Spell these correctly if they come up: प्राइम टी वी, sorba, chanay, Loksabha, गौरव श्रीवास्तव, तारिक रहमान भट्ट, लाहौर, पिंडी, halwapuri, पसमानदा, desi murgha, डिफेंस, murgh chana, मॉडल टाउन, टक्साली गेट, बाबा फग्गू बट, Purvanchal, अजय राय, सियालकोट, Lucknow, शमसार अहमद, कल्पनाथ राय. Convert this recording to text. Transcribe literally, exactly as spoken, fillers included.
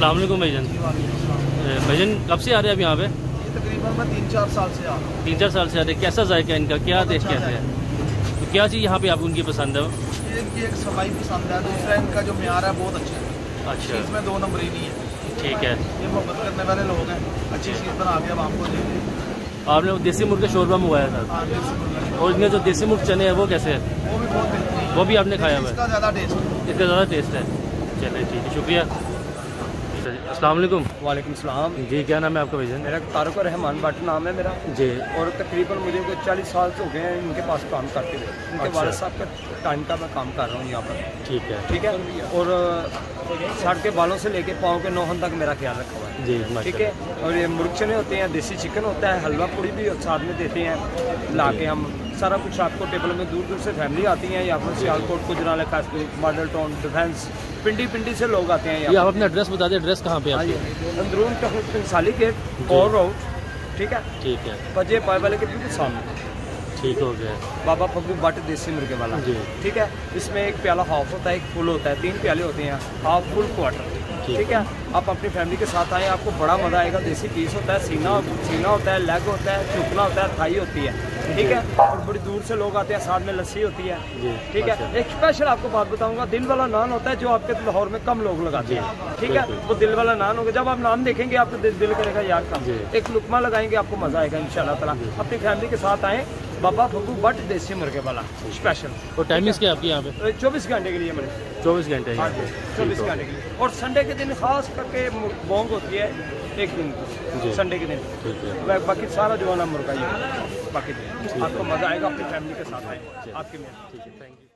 अस्सलाम वालेकुम भाईजान। भाईजान कब से आ रहे हैं आप यहाँ पे? तकरीबन मैं तीन चार साल से आ रहा हूँ। तीन चार साल से आ रहे हैं। कैसा जायका इनका, क्या देख के आते हैं, क्या चीज़ यहाँ पे आपको उनकी पसंद है? इनकी एक सफाई पसंद है, दूसरा इनका जो म्यार है बहुत अच्छा है। अच्छा, इसमें दो नंबर ही नहीं है। ठीक है, ये मोहब्बत करने वाले लोग हैं, अच्छी चीज़ बना के अब आपको दे दें। आपने देसी मुर्ग का शोरबा मंगवाया था और इनके जो देसी मुर्ग चने हैं वो कैसे है? वो भी बहुत बेहतरीन, वो भी आपने खाया हुआ है। इसका ज़्यादा टेस्ट है, इसका ज़्यादा टेस्ट है। चलिए ठीक है, शुक्रिया। अस्सलाम वालेकुम। वालेकुम सलाम जी। क्या नाम है आपका भाईजान? मेरा तारिक रहमान भट्ट नाम है मेरा जी। और तकरीबन मुझे कोई चालीस साल हो गए हैं इनके पास काम करते हुए। इनके वाले साहब का टाइम का मैं काम कर रहा हूँ यहाँ पर। ठीक है, ठीक है। और साठ के बालों से लेके पाँव के नौहन तक मेरा ख्याल रखा हुआ है जी। ठीक है। और ये मुर्ग चने होते हैं, देसी चिकन होता है, हलवा पूरी भी साथ में देते हैं ला के। हम सारा कुछ आपको टेबल में, दूर दूर से फैमिली आती है यहाँ पर। सियालकोट, Gujral, मॉडल टाउन, डिफेंस, पिंडी पिंडी से लोग आते हैं। आप अपना एड्रेस बता दें, एड्रेस कहाँ पे है? अंदरून टक्साली गेट और रोड। ठीक है, ठीक है। पजे पाए वाले के बिल्कुल सामने। ठीक हो गया। बाबा फग्गू बट देसी मुर्गे वाला। ठीक है। इसमें एक प्याला हाफ होता है, एक फुल होता है, तीन प्याले होते हैं, हाफ फुल क्वार्टर। ठीक है। आप अपनी फैमिली के साथ आए, आपको बड़ा मज़ा आएगा। देसी पीस होता है, सीना सीना होता है, लेग होता है, चुकला होता है, थाई होती है। ठीक है। और बड़ी दूर से लोग आते हैं, साथ में लस्सी होती है। ठीक है। एक स्पेशल आपको बात बताऊंगा, दिल वाला नान होता है जो आपके लाहौर में कम लोग लगाते हैं। ठीक है। वो दिल वाला नान होगा, जब आप नान देखेंगे आपको दिल करेगा यार का, एक लुकमा लगाएंगे, आपको मज़ा आएगा इंशाल्लाह ताला। अपनी फैमिली के साथ आए, बाबा फग्गू बट देसी मुर्गे वाला स्पेशल। और टाइमिंग क्या आपकी यहाँ पे? चौबीस घंटे के लिए मेरे। चौबीस घंटे चौबीस घंटे के लिए। और संडे के दिन खास करके बोंग होती है, एक दिन संडे के दिन। बाकी सारा जो है ना मुर्गा ही है। बाकी आपको मज़ा आएगा अपनी फैमिली के साथ आए आपके। Thank you.